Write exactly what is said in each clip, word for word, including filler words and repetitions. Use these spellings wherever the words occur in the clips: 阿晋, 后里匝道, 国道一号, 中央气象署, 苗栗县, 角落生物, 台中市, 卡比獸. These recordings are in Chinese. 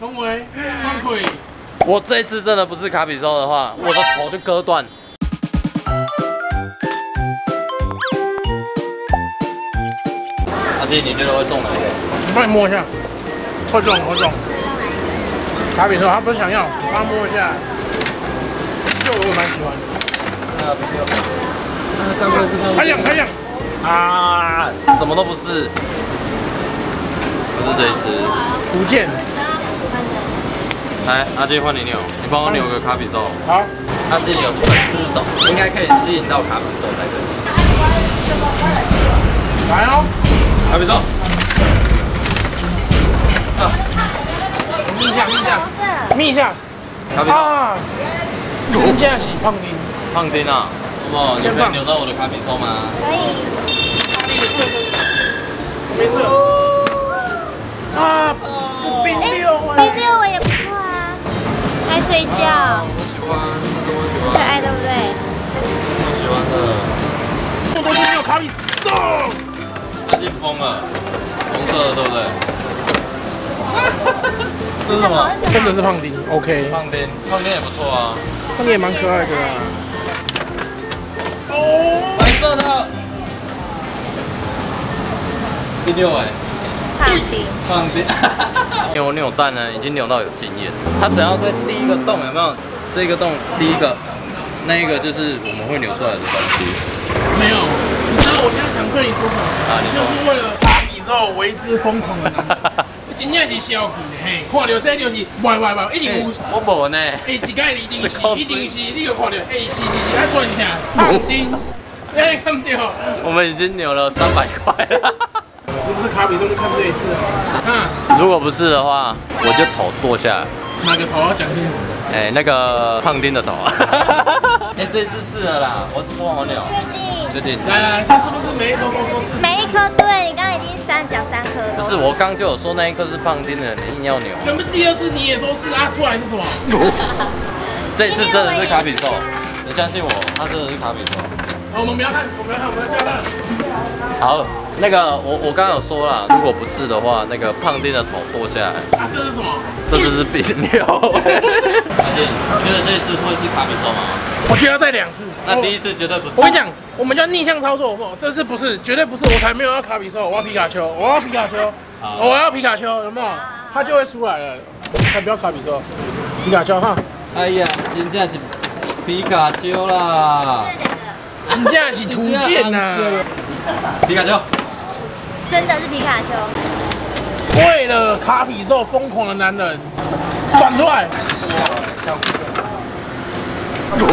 恭维，双腿。我这次真的不是卡比兽的话，我的头就割断。 你觉得会中哪一个？你帮你摸一下，会中会中。卡比说他不是想要，帮他摸一下。这我蛮喜欢的。啊，不要！啊，该不会是他？开奖开奖！啊，什么都不是。不是这一只。不见。来，阿基换你扭，你帮我扭个卡比兽。好。阿基有三只手，应该可以吸引到卡比兽在这里。来哦。 还没到。啊！眯一下，眯一下，眯一下。还没到。啊！真正是胖丁。胖丁啊！哇，你可以扭到我的卡比兽吗？可以。什么颜色？啊，是冰六哎。冰六我也不错啊。爱睡觉。我喜欢，这我喜欢。可爱对不对？我喜欢的。我都是有卡比兽。 最近疯了，红色的对不对？这是什么？真的是胖丁 ，OK。胖丁，胖丁也不错啊，胖丁也蛮可爱的啊。哦，白色的，第六哎，胖丁，胖丁，扭扭蛋呢，已经扭到有经验。它只要在第一个洞有没有？这个洞第一个，那一个就是我们会扭出来的东西。没有。 我现在想对你说什么？啊、就是为了卡比兽为之疯狂的男人，真正是笑鬼嘿！看到这就是歪歪歪，一定有。欸、我无呢。哎、欸，一届一定是，一定是，你有看到？哎、欸，是是是，他算一下，胖丁，哎、欸，看对哦。我们已经扭了三百块了，是不是卡比兽就看这一次啊？啊如果不是的话，我就头剁下来。哪个头要讲清楚？哎、欸，那个胖丁的头啊。哎、欸，这次是了啦，我只说我扭。确定。 来来来，他是不是每一颗都说是？每一颗对，你刚刚已经三讲三颗了。不是，我刚就有说那一颗是胖丁的，你硬要扭。那么第二次你也说是啊，出来是什么？这次真的是卡比兽，你相信我，他真的是卡比兽。我们不要看，我们不要看，我们要加蛋。好，那个我我刚刚有说了，如果不是的话，那个胖丁的头剁下来。啊，这是什么？这就是冰六。而且你觉得这次会是卡比兽吗？ 我觉得要再两次，那第一次绝对不是。我跟你讲，我们叫逆向操作，好不好？这次不是，绝对不是，我才没有要卡比兽，我要皮卡丘，我要皮卡丘，我要皮卡丘，有没有？它就会出来了，才不要卡比兽，皮卡丘哈。哎呀，真正是皮卡丘啦，真正是图鉴呐，皮卡丘，真的是皮卡丘。为了卡比兽疯狂的男人，转出来。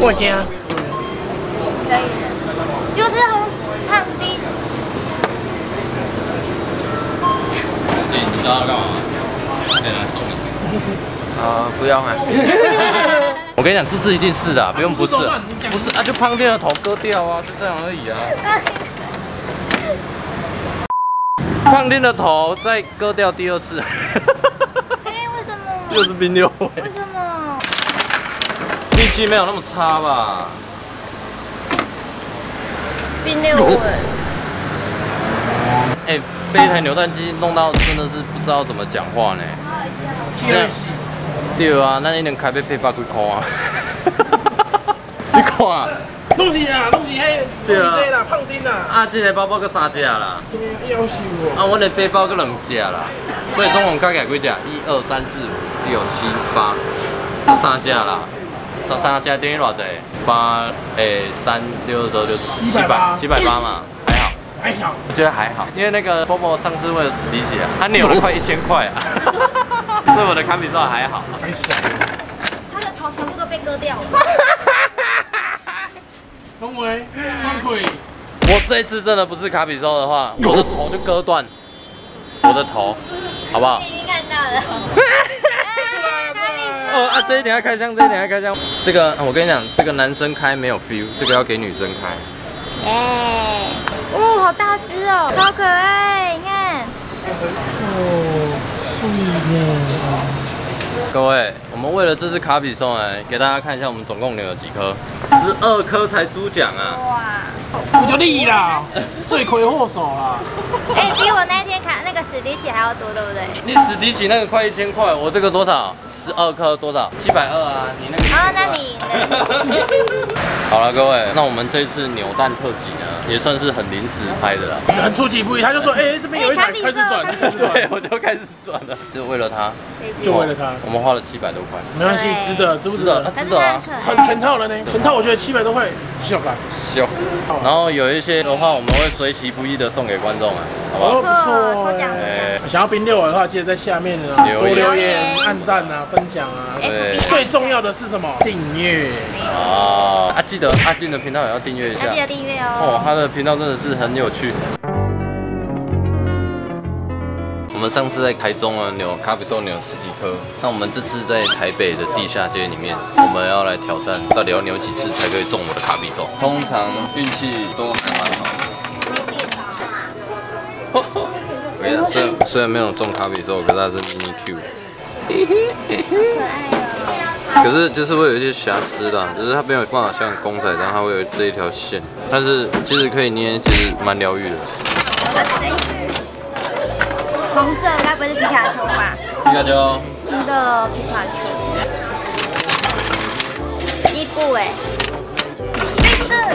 我惊，可以的，就是红胖丁。对，你知道要干嘛吗？给他送你。啊，不要买。我跟你讲，这次一定是的，不用不是，不是啊，就胖丁的头割掉啊，就这样而已啊。胖丁的头再割掉第二次。哎，为什么？又是冰六。为什么？ 运气没有那么差吧？冰六哎！哎，被一台扭蛋机弄到真的是不知道怎么讲话呢。这样，对啊，那你能开被被八几块啊？你看啊，拢是啊，拢是嘿，对啊，啦，胖丁啦。啊，这个包包个三只啦。夭寿啊！啊，我的背包个两只啦，所以总共加起来几只？一二三四五六七八，这三只啦。 十三加等于偌济？八诶三六的时候就七百七百八嘛，还好，还好，我觉得还好，因为那个波波上次为了史迪奇啊，他扭了快一千块啊，所以我的卡比兽还好。他的头全部都被割掉了。恭维，双腿。我这次真的不是卡比兽的话，我的头就割断，我的头，好不好？已经看到了。 哦啊，这一点要开箱，这一点要开箱。这个我跟你讲，这个男生开没有 feel， 这个要给女生开。哎，哦，好大只哦，超可爱，你看。哦，是耶。各位，我们为了这次卡比兽，哎，给大家看一下我们总共有几颗，十二颗才出奖啊。哇。我就你啦，罪魁祸首啦。哎、欸，比我那天看那个史迪奇还要多，对不对？你史迪奇那个快一千块，我这个多少？十二颗多少？七百二啊！你那个啊、哦，那你赢了。好了，各位，那我们这次扭蛋特辑呢，也算是很临时拍的啦，很出其不意。他就说，哎、欸，这边有一台，开始转，开始转，对，我就开始转了，就为了他，就为了他，我们花了七百多块，没关系，值得，值不值得？值得啊，全全套了呢，全套我觉得七百多块，小吧，小。然后有一些的话，我们会随其不意的送给观众啊，好不好？不错，抽奖。想要冰六的话，记得在下面啊多留言、按赞啊、分享啊。对，最重要的是什么？订阅啊！啊，记得阿金的频道也要订阅一下，记得订阅哦。哦，他的频道真的是很有趣。我们上次在台中啊扭咖啡豆扭十几颗，那我们这次在台北的地下街里面，我们要来挑战，到底要扭几次才可以中我的咖啡豆？通常运气都还蛮好。我虽然虽然没有中咖啡豆，可是它是 mini Q， 可是就是会有一些瑕疵啦，只是它没有办法像公仔一样，它会有这一条线，但是其实可以捏，其实蛮疗愈的。红色该不会是皮卡丘吧？皮卡丘，你的皮卡丘，第一步哎，绿色，啊，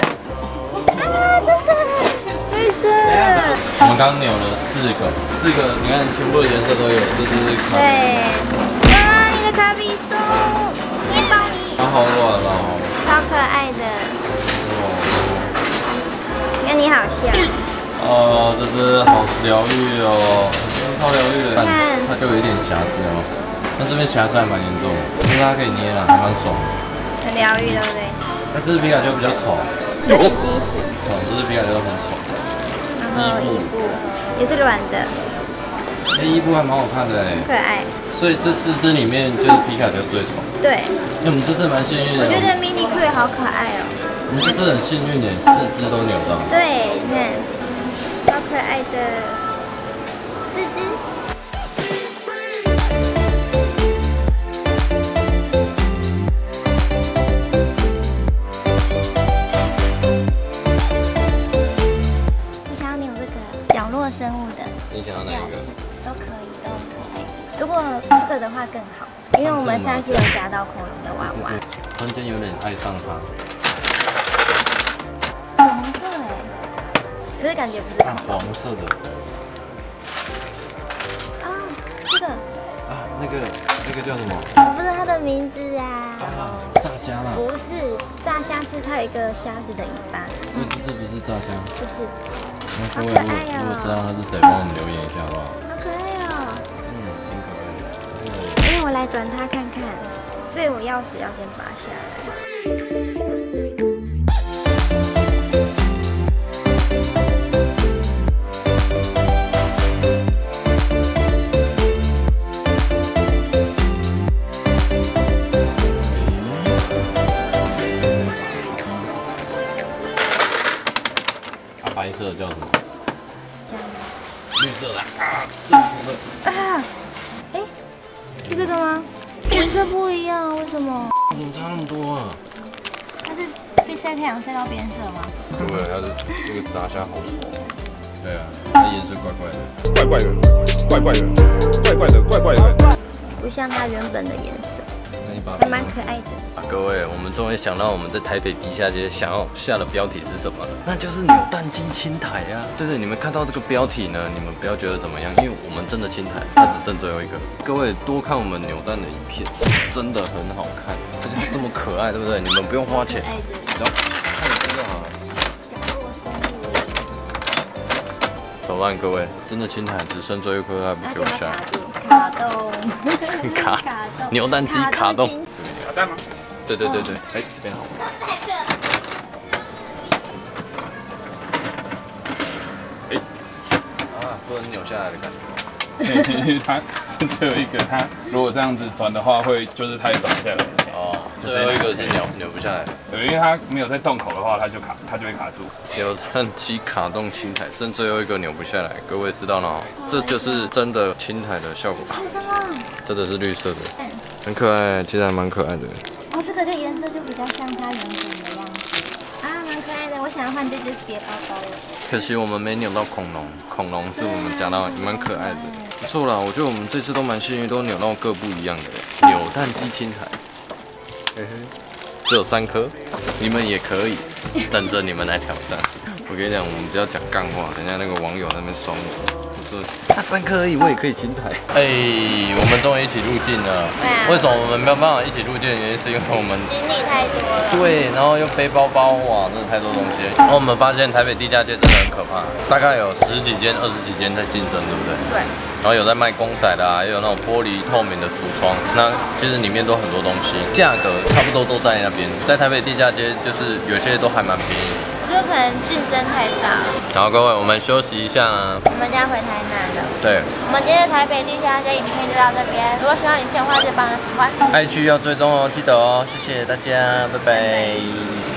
真的，绿色。我们刚扭了四个，四个，你看全部的颜色都有，这就是咖啡。对，哇，你的咖啡豆，面包泥，它好软哦，超可爱的。哦，跟你好像。哦，这只好疗愈哦，超疗愈的。看，它就有一点瑕疵哦，那这边瑕疵还蛮严重的，但是它可以捏啦，还蛮爽的。很疗愈，对不对？那这只皮卡丘比较丑。有。哦，这只皮卡丘很丑。然后伊布也是软的。哎，伊布还蛮好看的哎。可爱。所以这四只里面就是皮卡丘最丑。对。因为我们这次蛮幸运的。我觉得 mini Q 好可爱哦。我们这次很幸运耶，四只都扭到。对，你看。好可爱的四只，我想要扭这个角落生物的，你想要哪一个？都可以，都很可爱。如果这个的话更好，因为我们上次有夹到恐龙的娃娃，瞬间有点爱上它。可是感觉不是黄色的啊，这个啊，那个那个叫什么？我不知道它的名字啊。啊，炸虾啦？不是，炸虾是它有一个虾子的尾巴。所以这是不是炸虾？不是。好可爱哦！如果知道它是谁，帮我们留言一下好不好？好可爱哦。嗯，挺可爱的。因为我来转它看看，所以我钥匙要先拔下来。白色的叫什么？绿色的啊，正常的啊。哎，是这个吗？颜色不一样，为什么？怎么差那么多啊？它是被晒太阳晒到变色吗？对不对？它是这个炸虾好丑。对啊，它颜色怪怪的，怪怪的，怪怪的，怪怪的，怪怪的，不像它原本的颜色。还蛮可爱的、啊。各位，我们终于想到我们在台北地下街想要下的标题是什么了，那就是扭蛋机清台啊。对对，你们看到这个标题呢，你们不要觉得怎么样，因为我们真的清台，它只剩最后一个。各位多看我们扭蛋的影片，真的很好看，而且这么可爱，对不对？你们不用花钱，只要看这个好了。手烂，各位，真的清台只剩最后一颗，还不给我下。卡洞，卡扭蛋机卡洞，卡带吗？对对对对，哎、欸，这边好。哎、欸，啊，不能扭下来的感觉。因为它是最后一个，它如果这样子转的话，会就是它也转不下来。哦，最后一个是扭扭不下来。对，因为它没有在洞口的话，它就卡，它就会卡住。扭蛋机卡洞清台，剩最后一个扭不下来，各位知道了、喔，这就是真的清台的效果。是什么？真的是绿色的，很可爱，其实还蛮可爱的。哦，这个的颜色就比较像它原本的样子啊，蛮可爱的。我想换这只别包包了。可惜我们没扭到恐龙，恐龙是我们夹到也蛮可爱的，不错啦。我觉得我们这次都蛮幸运，都扭到各不一样的扭蛋机青苔。嘿嘿，只有三颗，你们也可以，等着你们来挑战。我跟你讲，我们不要讲干话，人家那个网友在那边酸我。 他三颗而已，我也可以清台。哎、欸，我们终于一起入境了。对啊。为什么我们没有办法一起入境？原因是因为我们行李太多了。对，然后又背包包，哇，真的太多东西了。然后我们发现台北地下街真的很可怕，大概有十几间、二十几间在竞争，对不对？对。然后有在卖公仔的啊，也有那种玻璃透明的橱窗，那其实里面都很多东西，价格差不多都在那边。在台北地下街，就是有些都还蛮便宜。 就可能竞争太大。好，各位，我们休息一下啊。我们要回台南了。对。我们今天台北地下街影片就到这边。如果喜欢影片的话，就帮我喜欢。I G 要追踪哦，记得哦，谢谢大家，拜拜。拜拜。